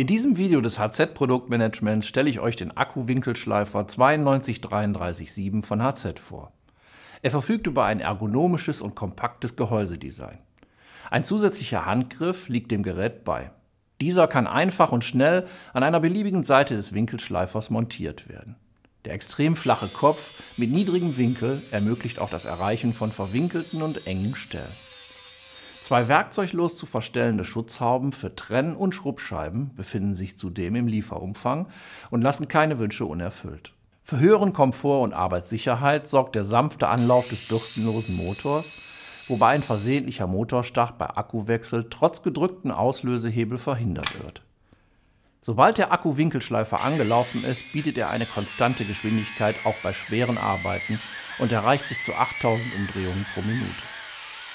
In diesem Video des HZ Produktmanagements stelle ich euch den Akku-Winkelschleifer 9233-7 von HZ vor. Er verfügt über ein ergonomisches und kompaktes Gehäusedesign. Ein zusätzlicher Handgriff liegt dem Gerät bei. Dieser kann einfach und schnell an einer beliebigen Seite des Winkelschleifers montiert werden. Der extrem flache Kopf mit niedrigem Winkel ermöglicht auch das Erreichen von verwinkelten und engen Stellen. Zwei werkzeuglos zu verstellende Schutzhauben für Trenn- und Schrubbscheiben befinden sich zudem im Lieferumfang und lassen keine Wünsche unerfüllt. Für höheren Komfort und Arbeitssicherheit sorgt der sanfte Anlauf des bürstenlosen Motors, wobei ein versehentlicher Motorstart bei Akkuwechsel trotz gedrückten Auslösehebel verhindert wird. Sobald der Akku-Winkelschleifer angelaufen ist, bietet er eine konstante Geschwindigkeit auch bei schweren Arbeiten und erreicht bis zu 8000 Umdrehungen pro Minute.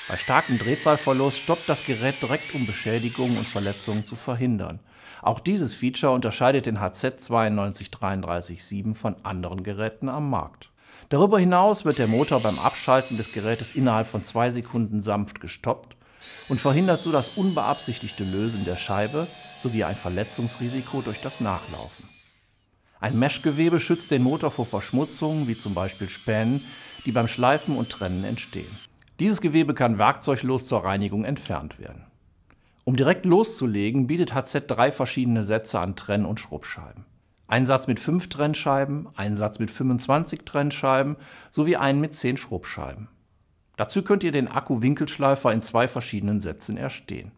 Bei starkem Drehzahlverlust stoppt das Gerät direkt, um Beschädigungen und Verletzungen zu verhindern. Auch dieses Feature unterscheidet den HZ 9233-7 von anderen Geräten am Markt. Darüber hinaus wird der Motor beim Abschalten des Gerätes innerhalb von 2 Sekunden sanft gestoppt und verhindert so das unbeabsichtigte Lösen der Scheibe sowie ein Verletzungsrisiko durch das Nachlaufen. Ein Meshgewebe schützt den Motor vor Verschmutzungen wie zum Beispiel Spänen, die beim Schleifen und Trennen entstehen. Dieses Gewebe kann werkzeuglos zur Reinigung entfernt werden. Um direkt loszulegen, bietet HZ 3 verschiedene Sätze an Trenn- und Schrubbscheiben. Ein Satz mit 5 Trennscheiben, ein Satz mit 25 Trennscheiben sowie einen mit 10 Schrubbscheiben. Dazu könnt ihr den Akku-Winkelschleifer in 2 verschiedenen Sätzen erstehen.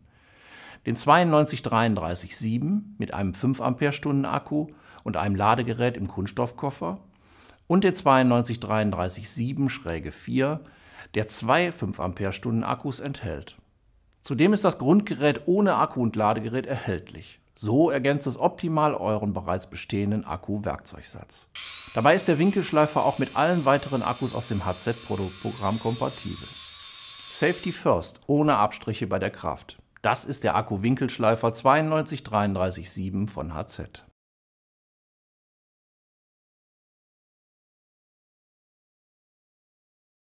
Den 9233-7 mit einem 5 Ah Akku und einem Ladegerät im Kunststoffkoffer und den 9233-7-4, der 2 5 Ah Akkus enthält. Zudem ist das Grundgerät ohne Akku und Ladegerät erhältlich. So ergänzt es optimal euren bereits bestehenden Akku-Werkzeugsatz. Dabei ist der Winkelschleifer auch mit allen weiteren Akkus aus dem HZ-Produktprogramm kompatibel. Safety first, ohne Abstriche bei der Kraft. Das ist der Akku-Winkelschleifer 9233-7 von HZ.